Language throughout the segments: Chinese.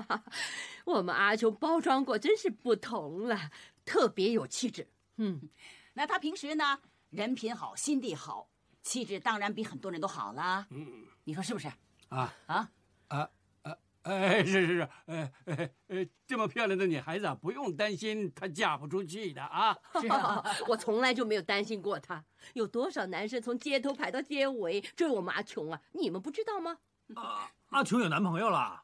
哈，我们阿兄包装过真是不同了，特别有气质。嗯，那他平时呢，人品好，心地好，气质当然比很多人都好了。嗯，你说是不是？哎，是，这么漂亮的女孩子啊，不用担心她嫁不出去的啊。是啊，我从来就没有担心过她。有多少男生从街头排到街尾追我们阿琼啊？你们不知道吗？阿琼有男朋友了？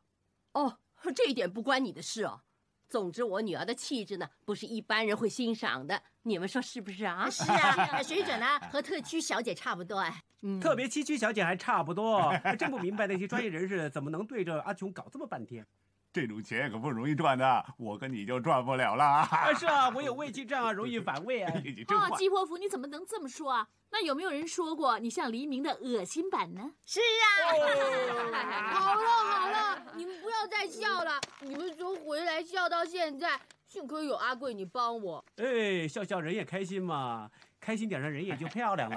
哦，这一点不关你的事哦。总之，我女儿的气质呢，不是一般人会欣赏的。你们说是不是啊？是啊，水准呢和特区小姐差不多哎。嗯，特别7区小姐还差不多。真不明白那些专业人士怎么能对着阿琼搞这么半天。这种钱可不容易赚的，我跟你就赚不了了啊。是啊，我有胃气胀啊，容易反胃啊。哦，季伯福，你怎么能这么说啊？那有没有人说过你像黎明的恶心版呢？是啊。好了，你们不要再笑了，你们从回来笑到现在，幸亏有阿贵你帮我。哎，笑笑人也开心嘛，开心点让人也就漂亮了。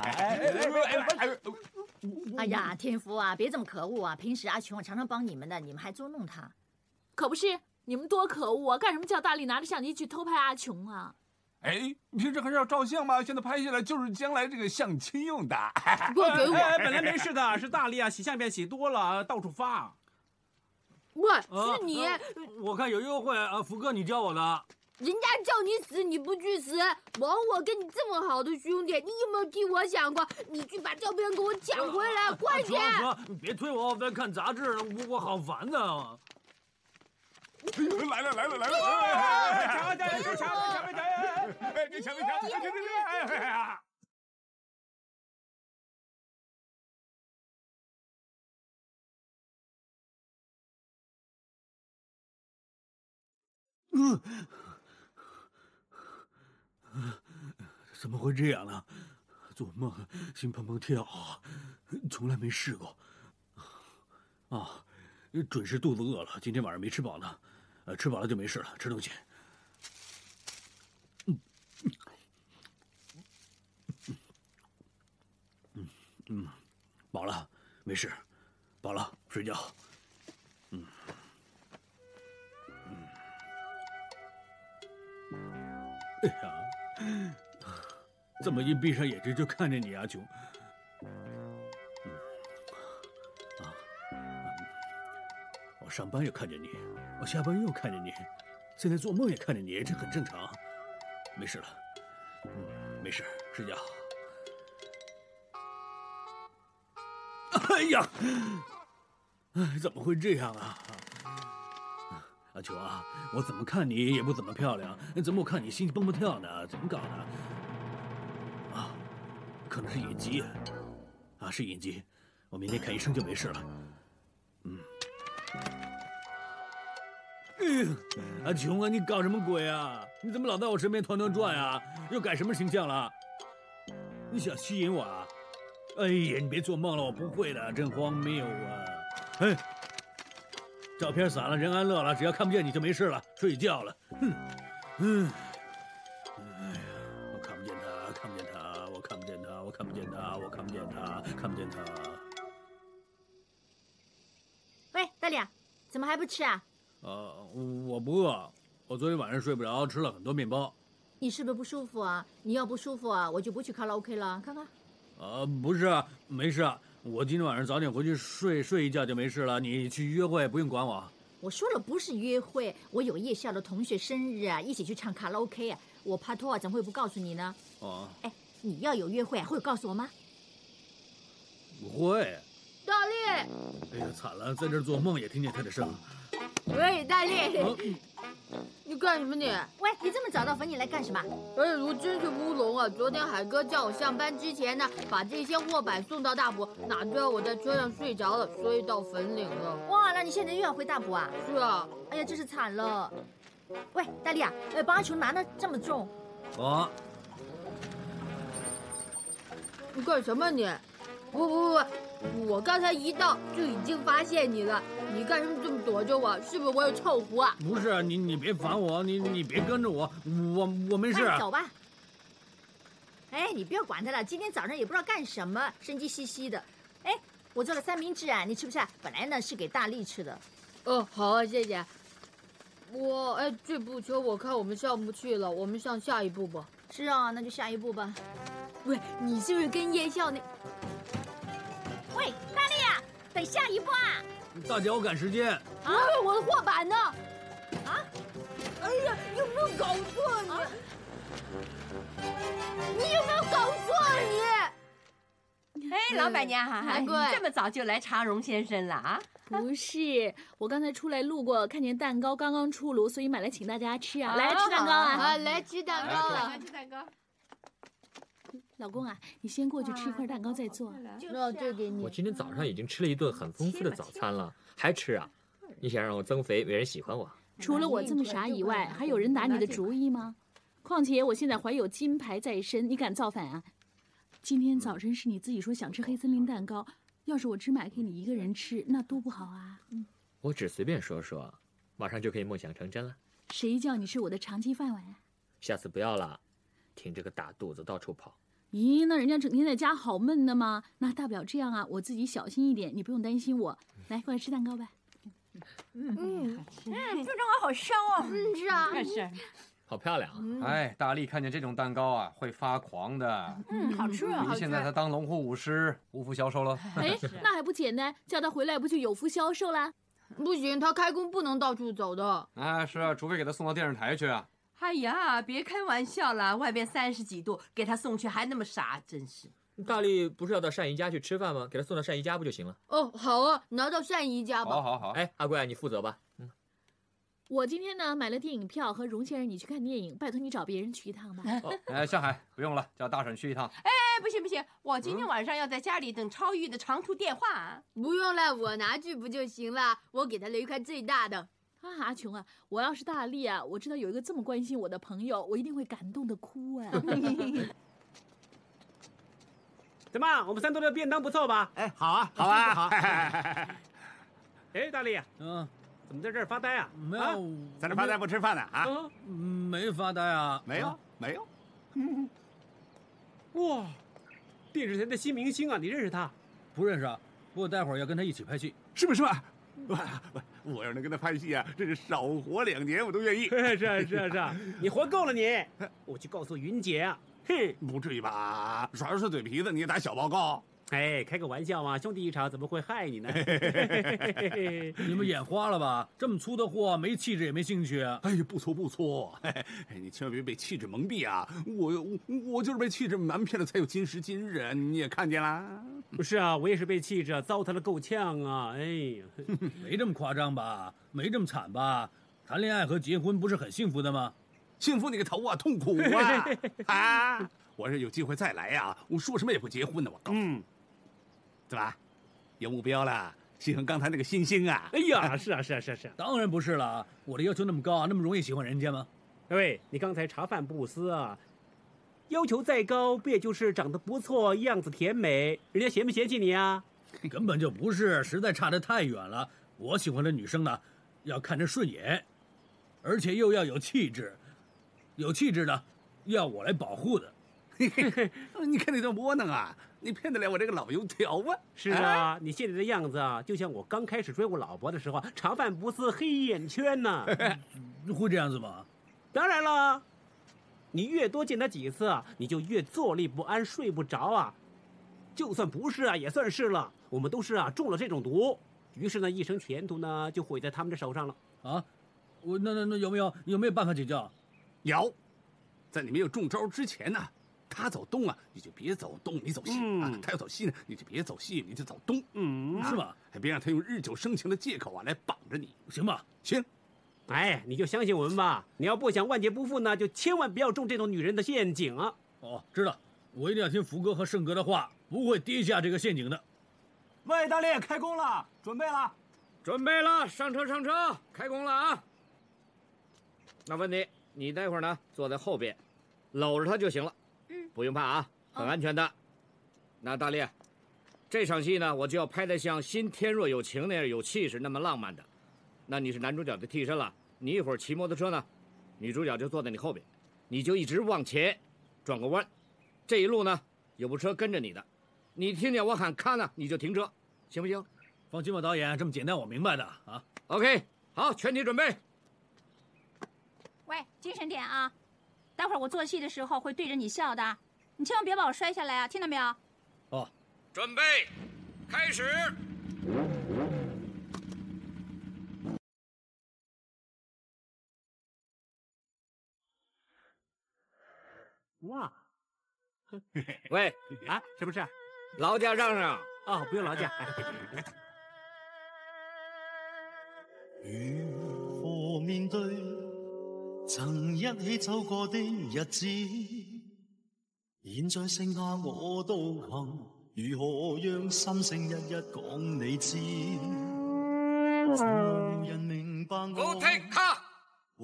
哎呀，天福啊，别这么可恶啊！平时阿琼我常常帮你们的，你们还捉弄他。可不是，你们多可恶啊！干什么叫大力拿着相机去偷拍阿琼啊？哎，你平时还是要照相吗？现在拍下来就是将来这个相亲用的。不给我！本来没事的，是大力啊，洗相片洗多了，到处发。喂，是你！我看有优惠啊，福哥你教我的。人家叫你死你不去死，枉我跟你这么好的兄弟，你有没有替我想过？你去把照片给我抢回来，快点！你别推我，我在看杂志，我好烦呐。来了！抢！别抢！怎么会这样呢？做梦心砰砰跳，从来没试过。啊，准是肚子饿了，今天晚上没吃饱呢。吃饱了就没事了，吃东西。饱了，没事，饱了睡觉。哎呀，这么一闭上眼睛就看着你阿琼。我上班又看着你，我下班又看着你，现在做梦也看着你，这很正常。没事了，没事，睡觉。哎呀，怎么会这样啊？阿琼啊，我怎么看你也不怎么漂亮，怎么我看你心蹦蹦跳呢？怎么搞的？啊，可能是隐疾，是隐疾，我明天看医生就没事了。阿琼啊，你搞什么鬼啊？你怎么老在我身边团团转啊？又改什么形象了？你想吸引我啊？哎呀，你别做梦了，我不会的，真荒谬啊！哎。照片散了，人安乐了，只要看不见你就没事了，睡觉了。哎呀，我看不见他，看不见他。喂，大脸，怎么还不吃啊？我不饿，我昨天晚上睡不着，吃了很多面包。你是不是不舒服啊？你要不舒服啊，我就不去卡拉 OK 了，看看。不是，没事。我今天晚上早点回去睡一觉就没事了。你去约会不用管我。我说了不是约会，我有夜校的同学生日啊，一起去唱卡拉 OK 啊。我怕拖啊，怎么会不告诉你呢？哦，哎，你要有约会啊，会告诉我吗？不会。大力。哎呀，惨了，在这做梦也听见他的声。喂，大力。你干什么你？喂，你这么早到坟里来干什么？哎，我真是乌龙啊！昨天海哥叫我上班之前呢，把这些货板送到大埔，哪知道我在车上睡着了，所以到坟岭了。哇，那你现在又要回大埔啊？是啊。哎呀，真是惨了。喂，大力啊，帮阿琼拿的这么重。我。你干什么你？不，我刚才一到就已经发现你了。你干什么这么躲着我？是不是我有臭狐啊？不是，你别烦我，你别跟着我，我没事。走吧。哎，你不要管他了，今天早上也不知道干什么，神经兮兮的。哎，我做了三明治啊，你吃不吃？本来呢是给大力吃的。哦，好啊，谢谢。我哎，这步球我看我们上不去了，我们上下一步吧。是啊，那就下一步吧。喂，你是不是跟夜校那？喂，大力啊，得下一步啊！大脚赶时间。啊，我的画板呢？啊！哎呀，有没有搞错你？啊、你有没有搞错你？ 哎，老板娘，韩贵，这么早就来查荣先生了啊？不是，我刚才出来路过，看见蛋糕刚刚出炉，所以买来请大家吃啊！来吃蛋糕啊！啊，来吃蛋糕了！来吃蛋糕。老公啊，你先过去吃一块蛋糕再做。那这给你。我今天早上已经吃了一顿很丰富的早餐了，还吃啊？你想让我增肥，没人喜欢我。除了我这么傻以外，还有人打你的主意吗？况且我现在怀有金牌在身，你敢造反啊？ 今天早晨是你自己说想吃黑森林蛋糕，要是我只买给你一个人吃，那多不好啊！嗯，我只随便说说，马上就可以梦想成真了。谁叫你是我的长期饭碗啊？下次不要了，挺着个大肚子到处跑。咦，那人家整天在家好闷的嘛？那大不了这样啊，我自己小心一点，你不用担心我。来，过来吃蛋糕吧。这蛋糕好香哦！嗯，是啊，是。 好漂亮啊！哎，大力看见这种蛋糕啊，会发狂的。嗯，好吃啊！现在他当龙虎舞狮，无福消受了。哎，那还不简单？叫他回来不就有福消受了？不行，他开工不能到处走的。啊，是啊，除非给他送到电视台去啊。哎呀，别开玩笑了，外边30几度，给他送去还那么傻，真是。大力不是要到善宜家去吃饭吗？给他送到善宜家不就行了？哦，好啊，拿到善宜家吧。好好好。哎，阿贵，你负责吧。嗯。 我今天呢买了电影票，和荣先生你去看电影，拜托你找别人去一趟吧。哎，向海不用了，叫大婶去一趟。哎，不行不行，我今天晚上要在家里等超玉的长途电话、啊。不用了，我拿去不就行了？我给他留一块最大的。啊，阿琼啊，我要是大力啊，我知道有一个这么关心我的朋友，我一定会感动的哭啊。怎么，我们山东的便当不错吧？哎，好啊，好啊，好。哎，大力，嗯。 怎么在这儿发呆啊？没有，在这发呆不吃饭呢啊？没发呆啊，没有，没有。哇，电视台的新明星啊，你认识他？不认识啊，不过待会儿要跟他一起拍戏，是吧？是吧？我要能跟他拍戏啊，真是少活2年我都愿意。是啊，是啊，是啊，你活够了你！我去告诉云姐啊，哼，不至于吧？耍耍嘴皮子你也打小报告？ 哎，开个玩笑嘛，兄弟一场怎么会害你呢？你们眼花了吧？这么粗的货，没气质也没兴趣。哎呀，不错不错，哎，你千万别被气质蒙蔽啊！我就是被气质瞒骗了，才有今时今日。你也看见啦？不是啊，我也是被气质糟蹋了够呛啊！哎呀，没这么夸张吧？没这么惨吧？谈恋爱和结婚不是很幸福的吗？幸福你个头啊，痛苦啊！啊，我是有机会再来呀、啊！我说什么也不结婚的，我告诉你。嗯 怎么，有目标了？喜欢刚才那个新星啊？哎呀，是啊，是啊，是啊，是啊，当然不是了。我的要求那么高啊，那么容易喜欢人家吗？喂，你刚才茶饭不思啊，要求再高，不也就是长得不错，样子甜美，人家嫌不嫌弃你啊？根本就不是，实在差得太远了。我喜欢的女生呢，要看着顺眼，而且又要有气质，有气质的，要我来保护的。 你看你这窝囊啊！你骗得了我这个老油条吗？是啊，你现在的样子啊，就像我刚开始追我老婆的时候，茶饭不思，黑眼圈呐、啊。会这样子吗？当然了，你越多见她几次啊，你就越坐立不安，睡不着啊。就算不是啊，也算是了。我们都是啊，中了这种毒，于是呢，一生前途呢就毁在他们的手上了。啊，我那有没有办法解救？有，在你没有中招之前呢、啊。 他走东啊，你就别走东，你走西、啊；他要走西呢，你就别走西，你就走东，啊、是吧？还别让他用日久生情的借口啊来绑着你，行吧？行。哎，你就相信我们吧。你要不想万劫不复呢，就千万不要中这种女人的陷阱啊！哦，知道，我一定要听福哥和盛哥的话，不会跌下这个陷阱的。喂，大力，开工了，准备了，准备了，上车，上车，开工了啊！那问题，你待会儿呢，坐在后边，搂着他就行了。 不用怕啊，很安全的。那大力，这场戏呢，我就要拍得像《新天若有情》那样有气势，那么浪漫的。那你是男主角的替身了，你一会儿骑摩托车呢，女主角就坐在你后边，你就一直往前，转个弯。这一路呢，有部车跟着你的，你听见我喊咔呢，你就停车，行不行？放心吧，导演，这么简单我明白的啊。OK， 好，全体准备，喂，精神点啊！待会儿我做戏的时候会对着你笑的，你千万别把我摔下来啊！听到没有？哦，准备，开始。 哇，喂，啊，什么事？劳驾让让啊、哦，不用劳驾。如何面对曾一起走过的日子？现在剩下我獨行，如何让心聲一一講你知？怎料人明白我，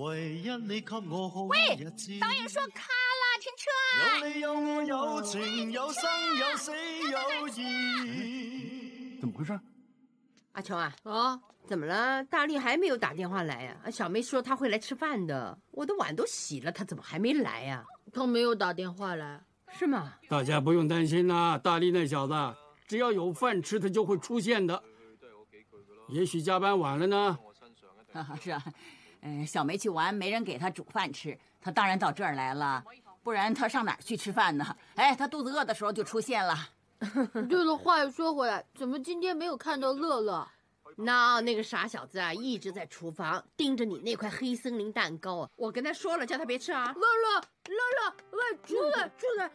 唯一你給我好日子。喂，导演说卡。 有你有我有情有生有死有义，怎么回事？阿琼啊，哦，怎么了？大力还没有打电话来呀？啊，小梅说她会来吃饭的，我的碗都洗了，她怎么还没来呀？她没有打电话来，是吗？大家不用担心啦，大力那小子只要有饭吃，他就会出现的。也许加班晚了呢。啊，是啊，小梅去玩，没人给她煮饭吃，她当然到这儿来了。 不然他上哪儿去吃饭呢？哎，他肚子饿的时候就出现了。对了，话又说回来，怎么今天没有看到乐乐？那个傻小子啊，一直在厨房盯着你那块黑森林蛋糕啊！我跟他说了，叫他别吃啊！乐乐，乐乐，喂，出来！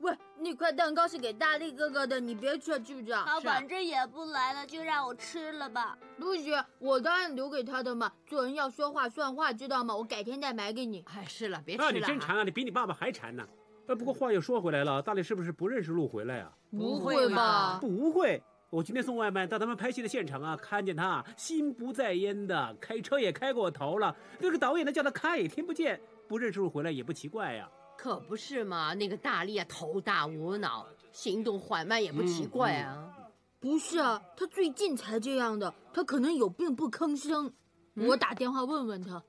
喂，那块蛋糕是给大力哥哥的，你别吃，知不知道？他反正也不来了，就让我吃了吧。不行，我当然留给他的嘛。做人要说话算话，知道吗？我改天再买给你。哎，是了，别吃了。那你真馋啊！你比你爸爸还馋呢。不过话又说回来了，大力是不是不认识路回来啊？不会吧？不会。我今天送外卖到他们拍戏的现场啊，看见他心不在焉的，开车也开过头了。那个导演呢，叫他开也听不见，不认识路回来也不奇怪呀。 可不是嘛，那个大力啊，头大无脑，行动缓慢也不奇怪啊。不是啊，他最近才这样的，他可能有病不吭声。我打电话问问他。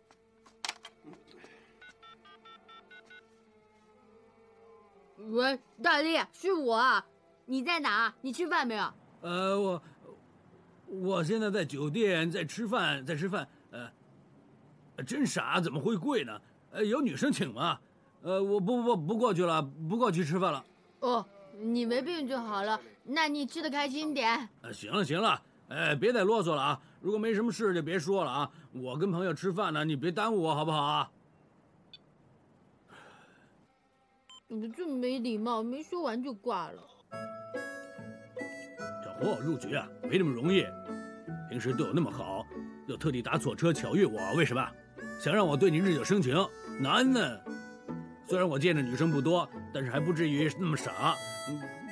喂，大力，是我啊，你在哪？你吃饭没有？我现在在酒店，在吃饭。真傻，怎么会贵呢？有女生请吗？ 我不过去了，不过去吃饭了。哦，你没病就好了，那你吃的开心点。行了，别再啰嗦了啊！如果没什么事就别说了啊！我跟朋友吃饭呢，你别耽误我好不好啊？你这么没礼貌，没说完就挂了。找黄偶入局啊，没那么容易。平时对我那么好，又特地打错车巧遇我，为什么？想让我对你日久生情，难呢。 虽然我见的女生不多，但是还不至于那么傻。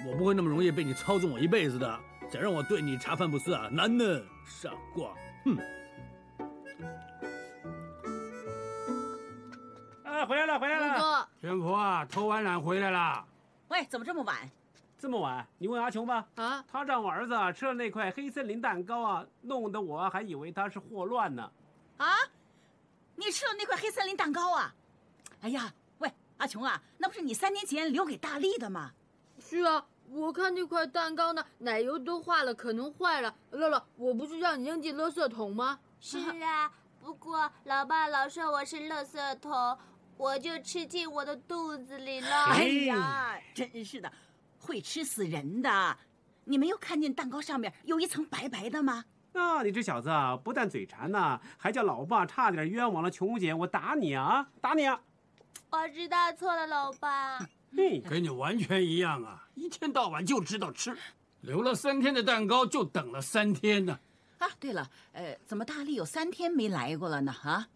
我不会那么容易被你操纵我一辈子的。想让我对你茶饭不思啊，难呢，傻瓜！哼！啊，回来了！哥，全婆啊，偷完懒回来了。喂，怎么这么晚？这么晚？你问阿琼吧。啊，他让我儿子吃了那块黑森林蛋糕啊，弄得我还以为他是霍乱呢。啊？你吃了那块黑森林蛋糕啊？哎呀！ 阿琼啊，那不是你3年前留给大力的吗？是啊，我看那块蛋糕呢，奶油都化了，可能坏了。乐乐，我不是让你扔进垃圾桶吗？是啊，不过老爸老说我是垃圾桶，我就吃进我的肚子里了。哎呀，真是的，会吃死人的！你没有看见蛋糕上面有一层白白的吗？啊，你这小子啊，不但嘴馋呐，还叫老爸差点冤枉了琼姐，我打你啊，打你啊！ 我知道错了，老爸。跟你完全一样啊！一天到晚就知道吃，留了3天的蛋糕就等了3天呢。啊，对了，怎么大力有3天没来过了呢？啊，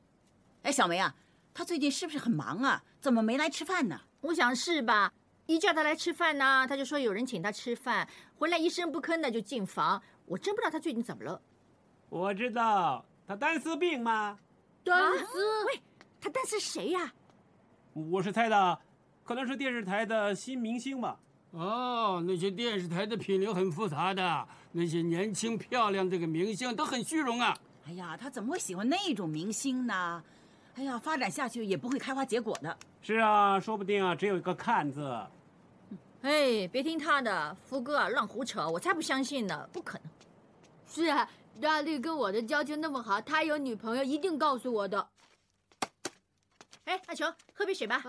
哎，小梅啊，他最近是不是很忙啊？怎么没来吃饭呢？我想是吧。一叫他来吃饭呢，他就说有人请他吃饭，回来一声不吭的就进房。我真不知道他最近怎么了。我知道，他单思病吗？单思？喂，他单思谁呀？ 我是猜的，可能是电视台的新明星吧。哦，那些电视台的品流很复杂的，那些年轻漂亮这个明星都很虚荣啊。哎呀，他怎么会喜欢那种明星呢？哎呀，发展下去也不会开花结果的。是啊，说不定啊，只有一个看字。哎，别听他的，福哥啊，乱胡扯，我才不相信呢，不可能。是啊，大力跟我的交情那么好，他有女朋友一定告诉我的。哎，阿琼，喝杯水吧。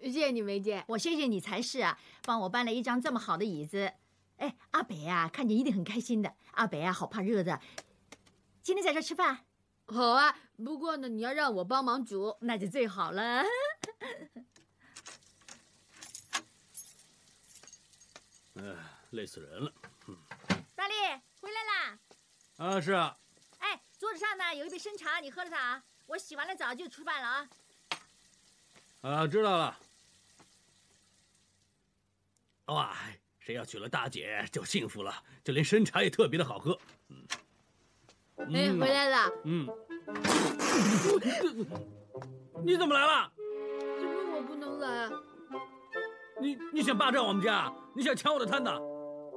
谢谢你，梅姐，我谢谢你才是啊，帮我搬了一张这么好的椅子。哎，阿北啊，看见一定很开心的。阿北啊，好怕热的。今天在这吃饭，好啊。不过呢，你要让我帮忙煮，那就最好了。哎，累死人了。大力回来啦！啊，是啊。哎，桌子上呢有一杯参茶，你喝了它啊。我洗完了澡就吃饭了啊。啊，知道了。哇，谁要娶了大姐就幸福了，就连参茶也特别的好喝。哎，回来了。嗯。你怎么来了？怎么我不能来？你想霸占我们家？你想抢我的摊子？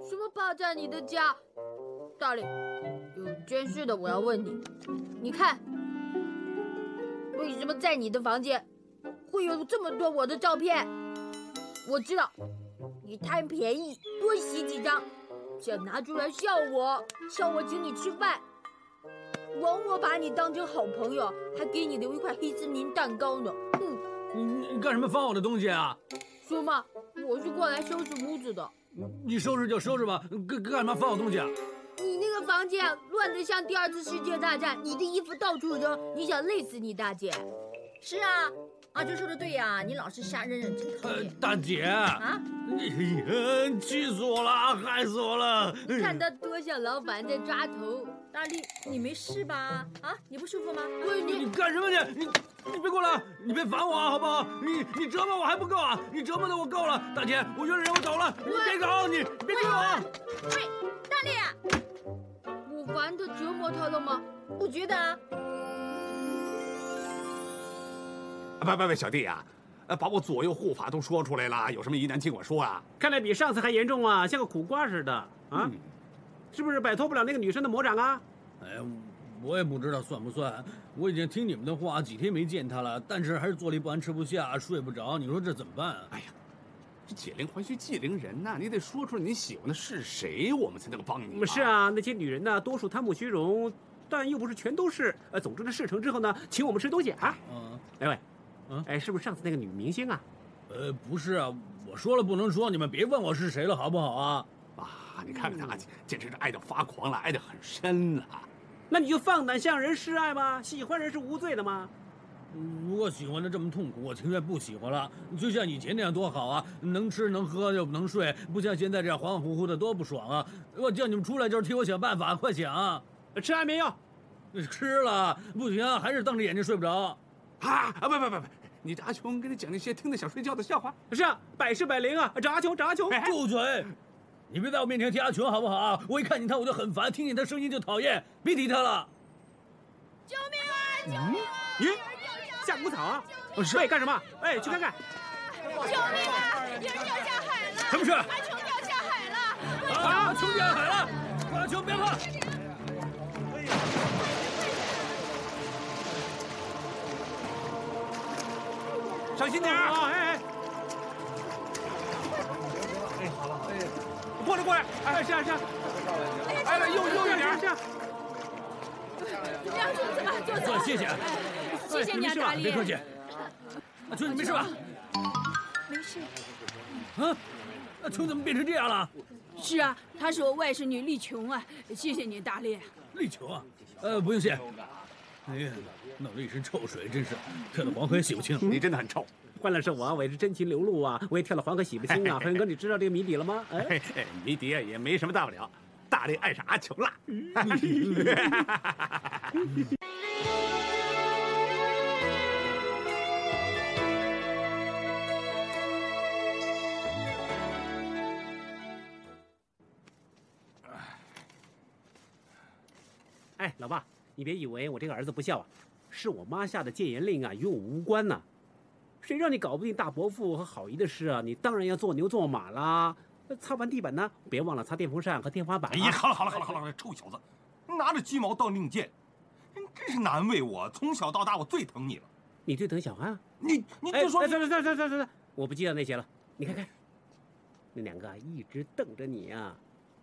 什么霸占你的家？大力，有件事的我要问你，你看，为什么在你的房间会有这么多我的照片？我知道，你贪便宜多洗几张，想拿出来笑我请你吃饭，枉我把你当成好朋友，还给你留一块黑森林蛋糕呢。你干什么翻我的东西啊？说嘛，我是过来收拾屋子的。你收拾就收拾吧，干嘛翻我东西啊？你那个房间乱得像第二次世界大战，你的衣服到处扔，你想累死你大姐？是啊，阿娟说的对呀，你老是瞎扔扔，真讨厌。大姐啊，气死我了，害死我了！你看他多像老板在抓头。大力，你没事吧？啊，你不舒服吗？你干什么你？你别过来！你别烦我啊，好不好？你折磨我还不够啊！你折磨的我够了，大姐，我愿意，我走了。你别搞，你别追我！喂，大力，我烦的折磨他了吗？我觉得啊。喂，小弟啊，把我左右护法都说出来了，有什么疑难尽管说啊！看来比上次还严重啊，像个苦瓜似的啊！是不是摆脱不了那个女生的魔掌啊？哎。我也不知道算不算，我已经听你们的话几天没见他了，但是还是坐立不安，吃不下，睡不着，你说这怎么办啊？哎呀，这解铃还须系铃人呐，你得说出来你喜欢的是谁，我们才能帮你。是啊，那些女人呢，多数贪慕虚荣，但又不是全都是。总之呢，事成之后呢，请我们吃东西啊。嗯，哎喂，哎，是不是上次那个女明星啊？不是啊，我说了不能说，你们别问我是谁了，好不好啊？啊，你看看他，简直是爱到发狂了，爱得很深了。那你就放胆向人示爱吧，喜欢人是无罪的吗？如果喜欢的这么痛苦，我情愿不喜欢了。就像以前那样多好啊，能吃能喝又能睡，不像现在这样恍恍惚惚的多不爽啊！我叫你们出来就是替我想办法，快想啊！吃安眠药，吃了不行，还是瞪着眼睛睡不着。不，你这阿琼跟你讲那些听得想睡觉的笑话。是啊，百试百灵啊，找阿琼找阿琼。住嘴！你别在我面前提阿琼好不好啊？我一看见他我就很烦，听见他声音就讨厌，别提他了。救命啊！救命啊！咦，下谷草啊？喂，干什么？哎，去看看。救命啊！有人掉下海了。什么事？阿琼掉下海了。阿琼掉海了。阿琼别怕。小心点啊！哎。哎，好了，哎。过来！哎，是。哎，右一点，这样。梁兄，坐，谢谢你啊，大力。别客气。阿琼，你没事吧？没事。啊？阿琼怎么变成这样了？是啊，她是我外甥女丽琼啊，谢谢你，大力。丽琼啊？不用谢。哎呀，弄了一身臭水，真是跳到黄河也洗不清。你真的很臭。换了是我，我也是真情流露啊！我也跳了黄河洗不清啊！恒哥，你知道这个谜底了吗？哎，谜底啊也没什么大不了，大力爱上阿琼了。哎，老爸，你别以为我这个儿子不孝啊，是我妈下的戒严令啊，与我无关呐。谁让你搞不定大伯父和郝姨的事啊？你当然要做牛做马啦！擦完地板呢，别忘了擦电风扇和天花板。哎呀，好了，臭小子，拿着鸡毛当令箭，你真是难为我。从小到大，我最疼你了。你最疼小安啊？你就说……对，我不计较那些了。你看，那两个一直瞪着你啊，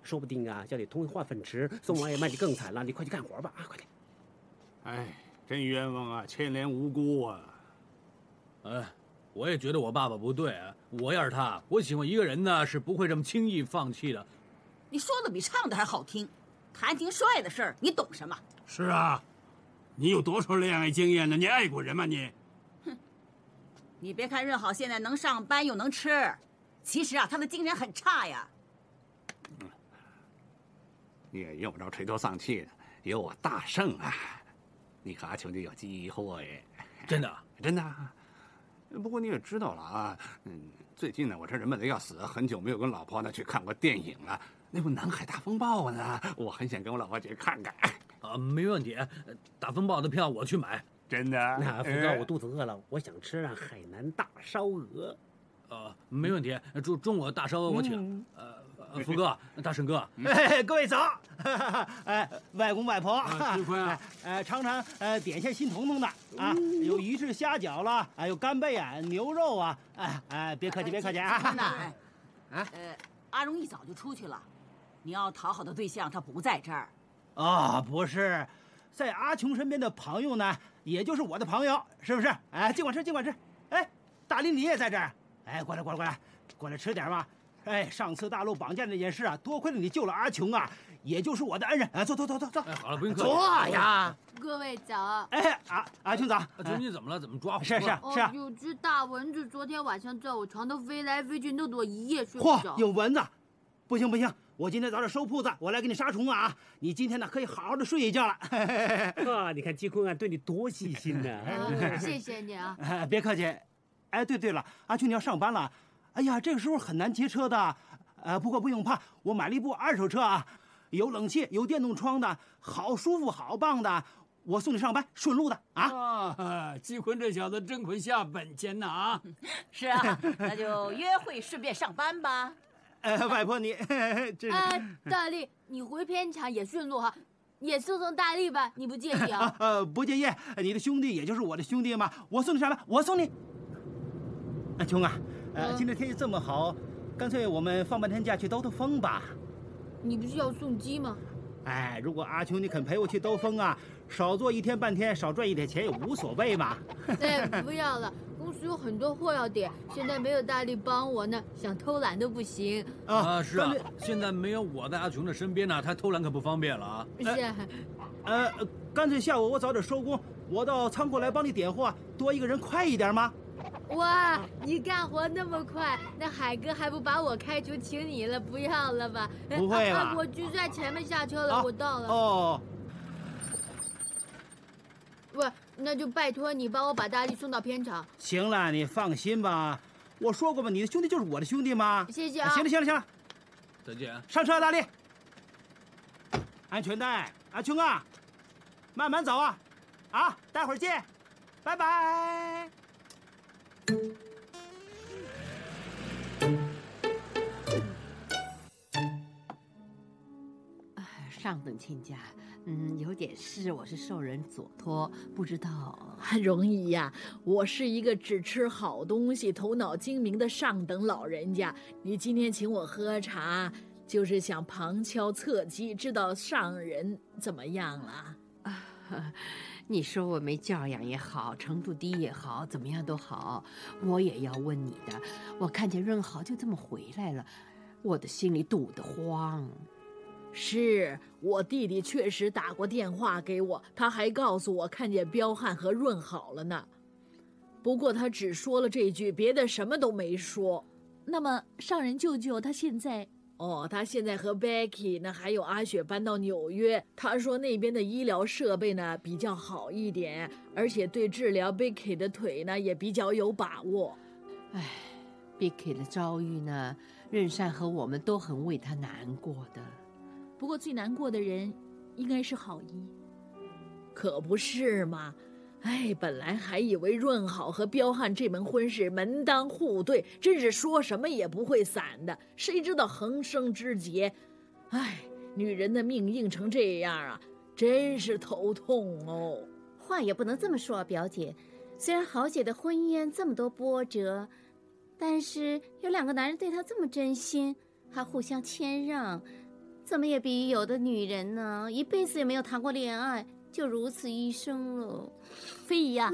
说不定啊叫你通换粪池，送外卖就更惨了。你快去干活吧，啊，快点！哎，真冤枉啊，牵连无辜啊！我也觉得我爸爸不对啊。我要是他，我喜欢一个人呢，是不会这么轻易放弃的。你说的比唱的还好听，谈情说爱的事儿，你懂什么？是啊，你有多少恋爱经验呢？你爱过人吗？你？哼，你别看任好现在能上班又能吃，其实啊，他的精神很差呀。你也用不着垂头丧气的，有我大圣啊！你和阿琼就有机会。真的？真的。 不过你也知道了啊，最近呢，我这人闷得要死，很久没有跟老婆呢去看过电影了。那部《南海大风暴》呢，我很想跟我老婆去看看。啊，没问题，大风暴的票我去买。真的？那福哥，我肚子饿了，我想吃上海南大烧鹅。啊，没问题，中午大烧鹅我请。福哥，大神哥，各位早！外公外婆，吃亏啊！尝尝点下新彤彤的啊，有鱼翅虾饺啦，啊，有干贝啊，牛肉啊，别客气别客气啊！真的，阿荣一早就出去了，你要讨好的对象他不在这儿。啊，不是，在阿琼身边的朋友呢，也就是我的朋友，是不是？哎，尽管吃尽管吃。哎，大林你也在这儿，哎，过来过来过来，过来吃点嘛。 哎，上次大陆绑架那件事啊，多亏了你救了阿琼啊，也就是我的恩人。哎，坐坐坐坐坐。哎，好了，不用客气。坐呀，各位早。哎，阿琼早。阿琼，你怎么了？怎么抓？是。有只大蚊子昨天晚上在我床头飞来飞去，弄得我一夜睡不着。嚯，有蚊子，不行不行，我今天早点收铺子，我来给你杀虫啊！你今天呢可以好好的睡一觉了。啊，你看基坤啊，对你多细心呢。谢谢你啊。别客气。哎，对了，阿琼你要上班了。 哎呀，这个时候很难接车的，不过不用怕，我买了一部二手车啊，有冷气，有电动窗的，好舒服，好棒的，我送你上班，顺路的啊。季坤这小子真肯下本钱呐啊！是啊，那就约会顺便上班吧。外婆你，这大力，你回片场也顺路哈，也送大力吧，你不介意啊？不介意，你的兄弟也就是我的兄弟嘛，我送你上班，我送你。阿琼啊。 今天天气这么好，干脆我们放半天假去兜兜风吧。你不是要送鸡吗？哎，如果阿琼你肯陪我去兜风啊，少做一天半天，少赚一点钱也无所谓嘛。哎，不要了，公司有很多货要点，现在没有大力帮我呢，想偷懒都不行。啊，是啊，现在没有我在阿琼的身边呢，她偷懒可不方便了啊。是啊。干脆下午我早点收工，我到仓库来帮你点货，多一个人快一点吗？ 哇，你干活那么快，那海哥还不把我开除，请你了？不要了吧？不会吧？我就在前面下车了，我到了。哦。喂，那就拜托你帮我把大力送到片场。行了，你放心吧，我说过吧，你的兄弟就是我的兄弟嘛。谢谢啊。行了，再见。上车，大力。安全带，阿琼啊，慢慢走啊，啊，待会儿见，拜拜。 上等亲家，有点事，我是受人所托，不知道容易呀。我是一个只吃好东西、头脑精明的上等老人家。你今天请我喝茶，就是想旁敲侧击，知道上人怎么样了。你说我没教养也好，程度低也好，怎么样都好，我也要问你的。我看见润豪就这么回来了，我的心里堵得慌。是我弟弟确实打过电话给我，他还告诉我看见彪悍和润好了呢。不过他只说了这句，别的什么都没说。那么上人舅舅他现在？ 哦，他现在和 Becky 呢，还有阿雪搬到纽约。他说那边的医疗设备呢比较好一点，而且对治疗 Becky 的腿呢也比较有把握。哎 ，Becky 的遭遇呢，任善和我们都很为他难过的。不过最难过的人应该是好医，可不是嘛？哎，本来还以为润好和彪悍这门婚事门当户对，真是说什么也不会散的。谁知道横生枝节，哎，女人的命硬成这样啊，真是头痛哦。话也不能这么说啊，表姐。虽然豪姐的婚姻这么多波折，但是有两个男人对她这么真心，还互相谦让，怎么也比有的女人呢，一辈子也没有谈过恋爱。 就如此一生了，非遗呀，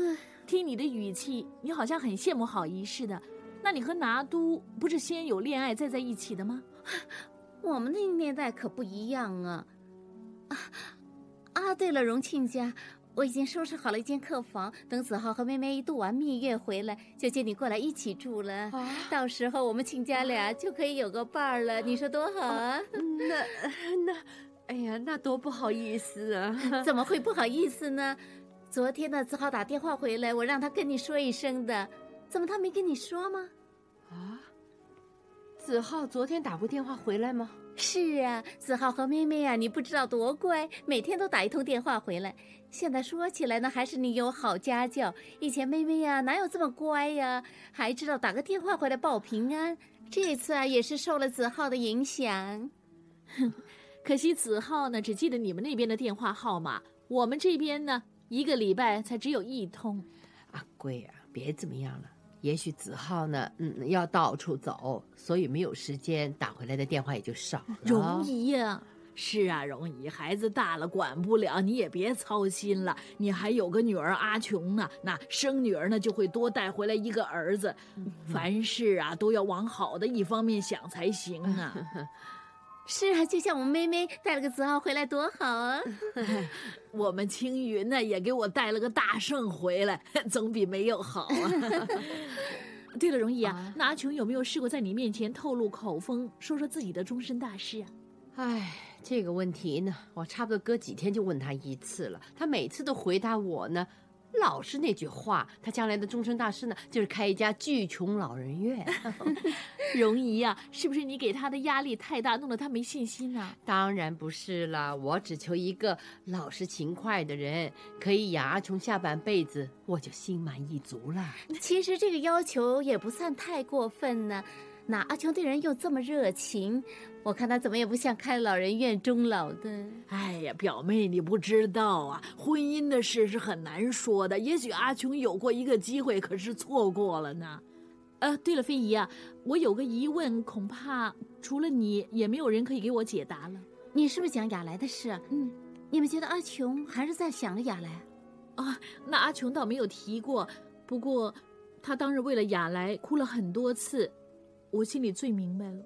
听你的语气，你好像很羡慕好姨似的。那你和拿督不是先有恋爱再在一起的吗？我们那个年代可不一样啊！对了，荣庆家，我已经收拾好了一间客房，等子浩和妹妹度完蜜月回来，就接你过来一起住了。啊、到时候我们亲家俩就可以有个伴儿了，你说多好啊！哎呀，那多不好意思啊！怎么会不好意思呢？昨天呢，子浩打电话回来，我让他跟你说一声的，怎么他没跟你说吗？啊，子浩昨天打过电话回来吗？是啊，子浩和妹妹啊，你不知道多乖，每天都打一通电话回来。现在说起来呢，还是你有好家教，以前妹妹啊哪有这么乖呀、啊？还知道打个电话回来报平安。这次啊，也是受了子浩的影响。可惜子浩呢，只记得你们那边的电话号码，我们这边呢。一个礼拜才只有一通，阿贵啊，别怎么样了。也许子浩呢，要到处走，所以没有时间打回来的电话也就少了。容姨呀，是啊，容姨，孩子大了管不了，你也别操心了。你还有个女儿阿琼呢，那生女儿呢就会多带回来一个儿子。凡事啊都要往好的一方面想才行啊。是啊，就像我妹妹带了个子浩回来多好啊！我们青云呢也给我带了个大圣回来，总比没有好啊。对了，容姨啊，那阿琼有没有试过在你面前透露口风，说说自己的终身大事啊？哎，这个问题呢，我差不多隔几天就问她一次了，她每次都回答我呢。老是那句话，他将来的终身大事呢，就是开一家巨穷老人院。容姨呀、啊，是不是你给他的压力太大，弄得他没信心呢、啊？当然不是啦，我只求一个老实勤快的人，可以养阿琼下半辈子，我就心满意足了。其实这个要求也不算太过分呢、啊。那阿琼对人又这么热情，我看她怎么也不像开老人院终老的。哎呀，表妹你不知道啊，婚姻的事是很难说的，也许阿琼有过一个机会，可是错过了呢。对了，飞姨啊，我有个疑问，恐怕除了你也没有人可以给我解答了。你是不是讲雅莱的事？你们觉得阿琼还是在想着雅莱？那阿琼倒没有提过，不过她当日为了雅莱哭了很多次。我心里最明白了，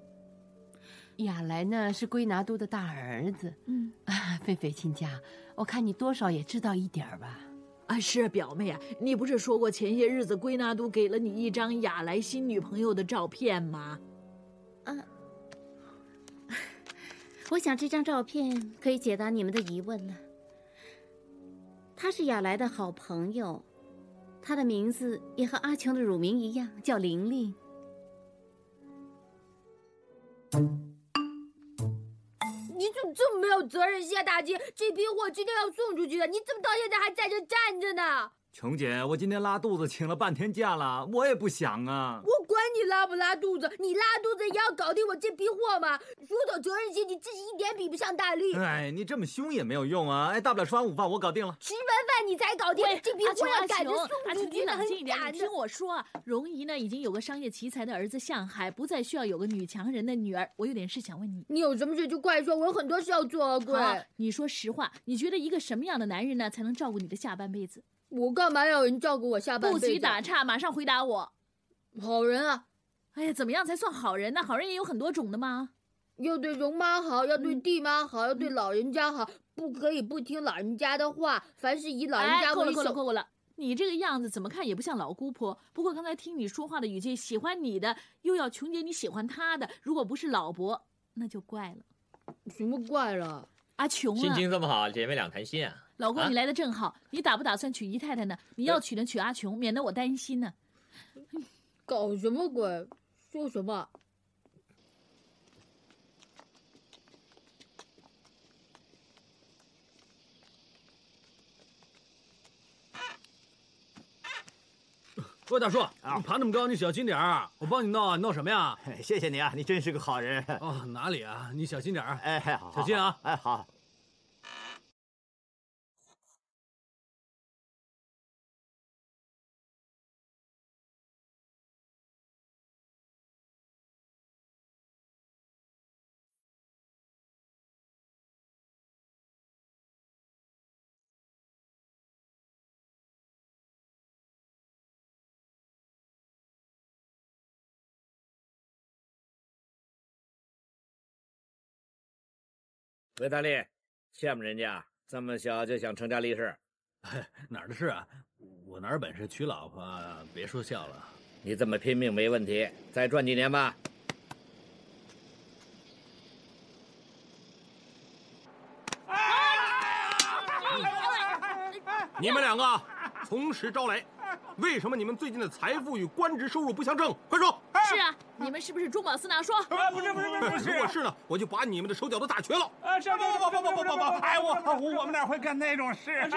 雅莱呢是归拿督的大儿子。菲菲亲家，我看你多少也知道一点儿吧？是表妹啊，你不是说过前些日子归拿督给了你一张雅莱新女朋友的照片吗？我想这张照片可以解答你们的疑问了。他是雅莱的好朋友，他的名字也和阿琼的乳名一样，叫玲玲。你怎么这么没有责任心啊，大姐！这批货今天要送出去的，你怎么到现在还在这站着呢？琼姐，我今天拉肚子，请了半天假了，我也不想啊。我管你拉不拉肚子，你拉肚子也要搞定我这批货嘛！说到责任心，你自己一点比不上大力。哎，你这么凶也没有用啊！大不了吃完午饭我搞定了，吃完饭你才搞定。这批货要赶着送出去的，很赶。你听我说啊，荣姨呢已经有个商业奇才的儿子向海，不再需要有个女强人的女儿。我有点事想问你，你有什么事就快说，我有很多事要做啊，贵。你说实话，你觉得一个什么样的男人呢才能照顾你的下半辈子？我干嘛要人照顾我下半辈子？不许打岔，马上回答我。好人啊！哎呀，怎么样才算好人呢？好人也有很多种的嘛。要对容妈好，要对弟妈好，要对老人家好，不可以不听老人家的话，凡是以老人家为首。够了！你这个样子怎么看也不像老姑婆。不过刚才听你说话的语气，喜欢你的又要琼姐你喜欢她的，如果不是老伯，那就怪了。什么怪了？阿琼啊，心情这么好，姐妹俩谈心啊。老公，你来的正好，你打不打算娶姨太太呢？你要娶呢，娶阿琼，免得我担心呢。搞什么鬼？说什么？喂，大叔，你爬那么高，你小心点儿，我帮你弄啊。你弄什么呀？谢谢你啊，你真是个好人。哪里啊，你小心点儿。好，小心啊。好。魏大力，羡慕人家这么小就想成家立室，哪儿的事啊？我哪有本事娶老婆？别说笑了，你这么拼命没问题，再赚几年吧。你们两个从实招来，为什么你们最近的财富与官职收入不相称？快说！是啊，你们是不是中饱私囊说？不是。如果是呢，我就把你们的手脚都打瘸了。不！哎，我们哪会干那种事？是。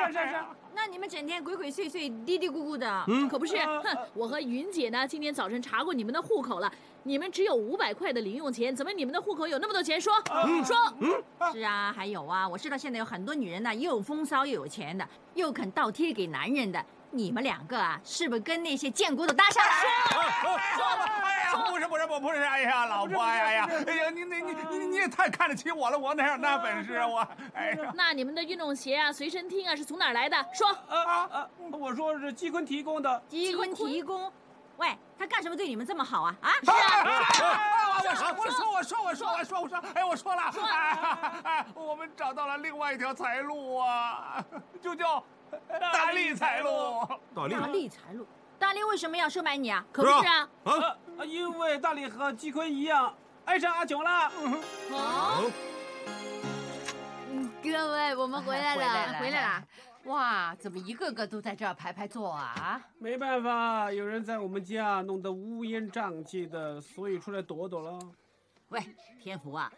那你们整天鬼鬼祟祟、嘀嘀咕咕的，可不是。哼，我和云姐呢，今天早晨查过你们的户口了，你们只有500块的零用钱，怎么你们的户口有那么多钱？说。是啊，还有啊，我知道现在有很多女人呢，又有风骚又有钱的，又肯倒贴给男人的。 你们两个啊，是不是跟那些贱骨头搭上了？哎呀，不是，哎呀，老婆，哎呀，你也太看得起我了，我哪有那本事啊？我，哎呀，那你们的运动鞋啊、随身听啊是从哪儿来的？说我说是基坤提供的。基坤提供？喂，他干什么对你们这么好啊？啊？是啊，我说，哎，我说了，哎，我们找到了另外一条财路啊，就叫。 大力财路，大力财路，大力为什么要收买你啊？可不是啊，因为大力和季坤一样爱上阿炯了。各位，我们回来了。哇，怎么一个个都在这儿排排坐啊？没办法，有人在我们家弄得乌烟瘴气的，所以出来躲躲了。喂，天福啊，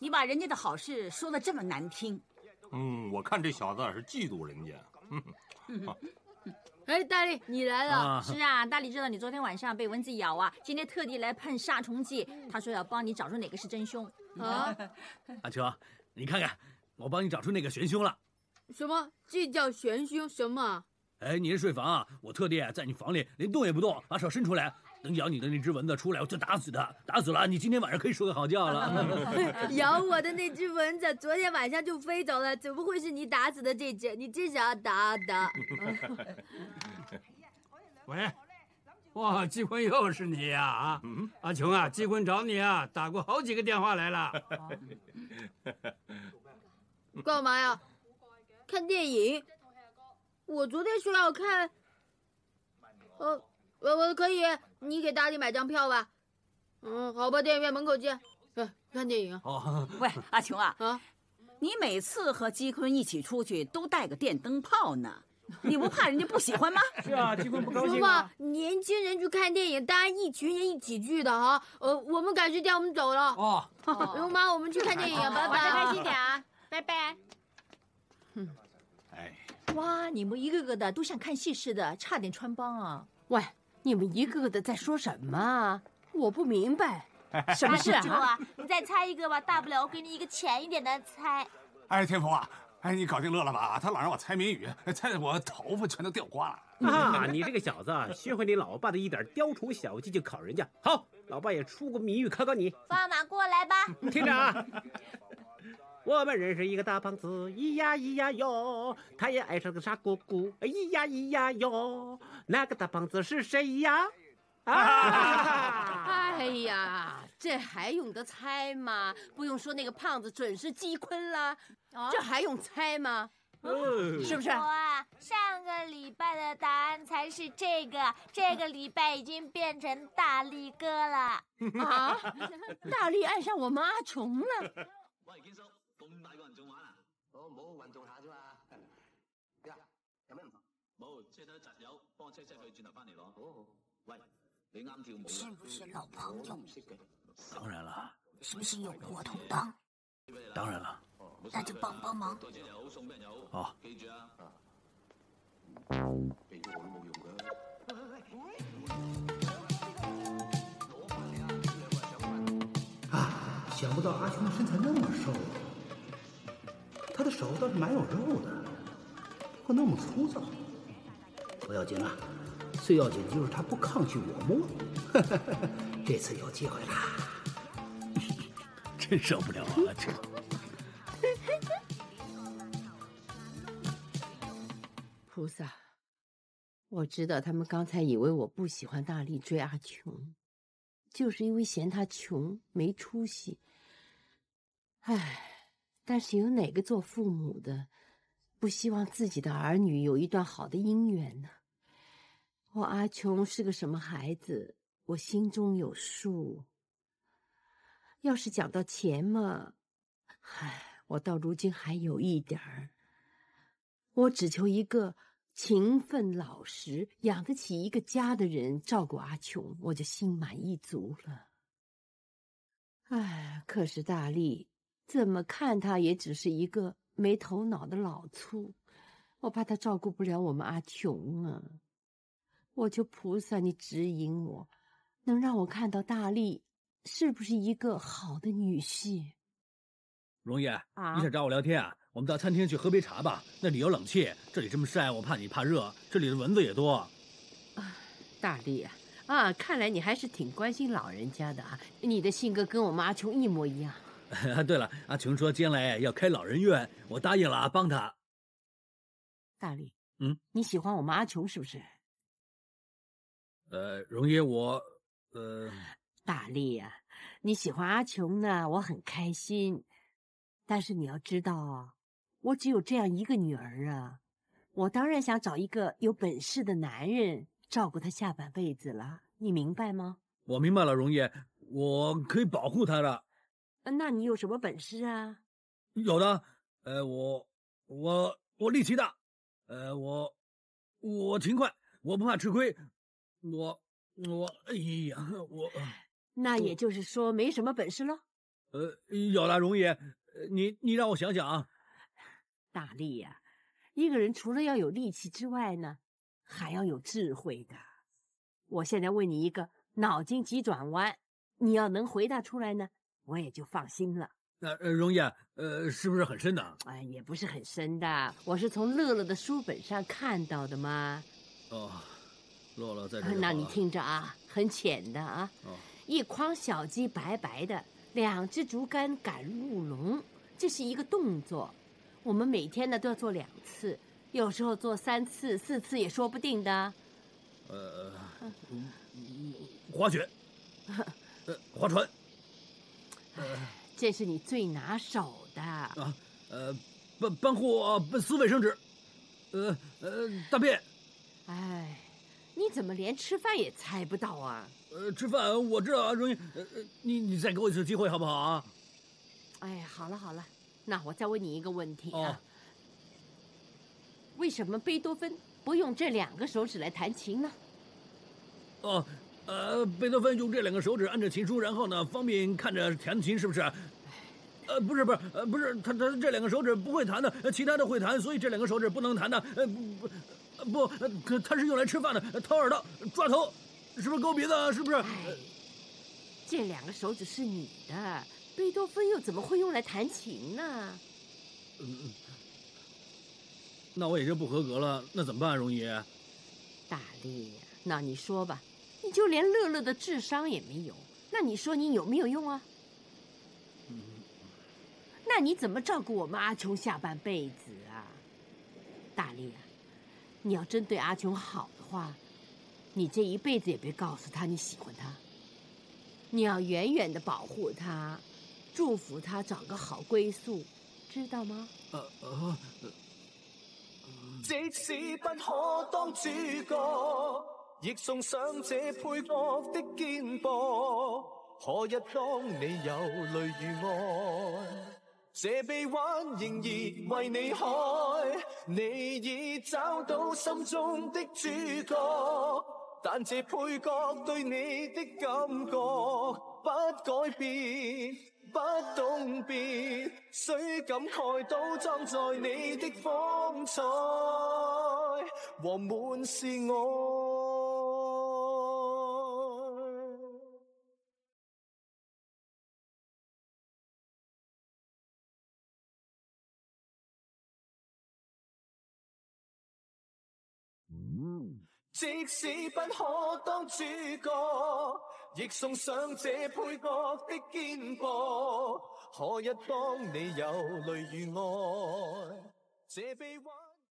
你把人家的好事说得这么难听。我看这小子是嫉妒人家。 哎，大力，你来了！是啊，大力知道你昨天晚上被蚊子咬啊，今天特地来喷杀虫剂。他说要帮你找出哪个是真凶。阿秋，你看看，我帮你找出那个玄凶了。什么？这叫玄凶？什么？哎，你是睡房啊？我特地在你房里连动也不动，把手伸出来，等咬你的那只蚊子出来，我就打死它。打死了，你今天晚上可以睡个好觉了。咬我的那只蚊子昨天晚上就飞走了，怎么会是你打死的这只？你至少要打。喂，哇，季坤又是你呀！啊，阿琼啊，季坤找你啊，打过好几个电话来了。干嘛呀？看电影。 我昨天说要看，我可以，你给大力买张票吧。好吧，电影院门口见。看电影。喂，阿琼啊，你每次和基坤一起出去都带个电灯泡呢，你不怕人家不喜欢吗？是啊，基坤不高兴。嘛，年轻人去看电影，当然一群人一起去的哈。我们赶时间，我们走了。蓉妈，我们去看电影，拜拜。玩得开心点啊，拜拜。哎。 哇，你们一个个的都像看戏似的，差点穿帮啊！喂，你们一个个的在说什么？我不明白，什么事啊？你再猜一个吧，大不了我给你一个浅一点的猜。哎，天福啊，哎，你搞定乐乐吧？他老让我猜谜语，猜得我头发全都掉光了。啊，你这个小子，学会你老爸的一点雕虫小技就考人家。好，老爸也出个谜语考考你。放马过来吧！听着啊。我们认识一个大胖子，咿呀咿呀哟，他也爱上个傻姑姑，咿呀咿呀哟。那个大胖子是谁呀？哎呀，这还用得猜吗？不用说，那个胖子准是基坤啦，这还用猜吗？ 是不是？我啊，上个礼拜的答案才是这个，这个礼拜已经变成大力哥了。啊，大力爱上我们阿琼了。 咁大個人仲玩啊！好唔好運動下啫嘛？呀，有咩唔同？冇，車隊窒友，幫我車車佢，轉頭翻嚟攞。好，喂，你啱跳舞。是不是老朋友？當然啦。是不是有活動的？當然啦。那就幫幫忙。袋錢又好，送俾人又好。哦，記住啊。記住我都冇用㗎。啊，想不到阿瓊身材那麼瘦。 他的手倒是蛮有肉的，不那么粗糙。不要紧了，最要紧就是他不抗拒我摸。这次有机会啦！真受不了啊！这。菩萨，我知道他们刚才以为我不喜欢大力追阿琼，就是因为嫌他穷没出息。唉。但是有哪个做父母的不希望自己的儿女有一段好的姻缘呢？我阿琼是个什么孩子，我心中有数。要是讲到钱嘛，唉，我到如今还有一点儿。我只求一个勤奋老实、养得起一个家的人照顾阿琼，我就心满意足了。唉，可是大力怎么看他也只是一个没头脑的老粗，我怕他照顾不了我们阿琼啊。我求菩萨你指引我，能让我看到大力是不是一个好的女婿。蓉烨，你想找我聊天啊？我们到餐厅去喝杯茶吧，那里有冷气，这里这么晒，我怕你怕热，这里的蚊子也多。啊，大力啊，看来你还是挺关心老人家的啊，你的性格跟我们阿琼一模一样。对了，阿琼说将来要开老人院，我答应了啊，帮她。大力，你喜欢我们阿琼是不是？蓉烨，我，大力啊，你喜欢阿琼呢，我很开心，但是你要知道啊。我只有这样一个女儿啊，我当然想找一个有本事的男人照顾她下半辈子了，你明白吗？我明白了，蓉烨，我可以保护她的。那你有什么本事啊？有的，我力气大，我勤快，我不怕吃亏，哎呀，我……那也就是说没什么本事了？有了，蓉烨，你让我想想啊。大力呀，一个人除了要有力气之外呢，还要有智慧的。我现在问你一个脑筋急转弯，你要能回答出来呢，我也就放心了。蓉烨，是不是很深的？也不是很深的，我是从乐乐的书本上看到的嘛。哦，乐乐在这。那你听着啊，很浅的啊。哦。一筐小鸡白白的，两只竹竿赶入笼，这是一个动作。我们每天呢都要做两次，有时候做三次、四次也说不定的。滑雪，划船，这是你最拿手的啊。搬货、撕卫生纸，大便。哎，你怎么连吃饭也猜不到啊？吃饭我知道啊，容易。你再给我一次机会好不好啊？哎，好了。那我再问你一个问题啊，为什么贝多芬不用这两个手指来弹琴呢？贝多芬用这两个手指按着琴书，然后呢方便看着弹琴，是不是？不是，他这两个手指不会弹的，其他的会弹，所以这两个手指不能弹的。不，他是用来吃饭的，掏耳朵、抓头，是不是勾鼻子、是不是？这两个手指是你的。贝多芬又怎么会用来弹琴呢？那我也就不合格了，那怎么办，蓉姨？大力，那你说吧，你就连乐乐的智商也没有，那你说你有没有用啊？那你怎么照顾我们阿琼下半辈子啊？大力，你要真对阿琼好的话，你这一辈子也别告诉她你喜欢她，你要远远的保护她。祝福他找个好归宿，知道吗？即使不可当主角，亦送上这配角的肩膊。可一当你有泪与爱，这臂弯仍然为你开。你已找到心中的主角，但这配角对你的感觉不改变。不懂别，谁敢盖到装在你的风采和满是爱。即使不可当主角，亦送上这配角的肩膊。可一当你有泪与爱，这臂弯。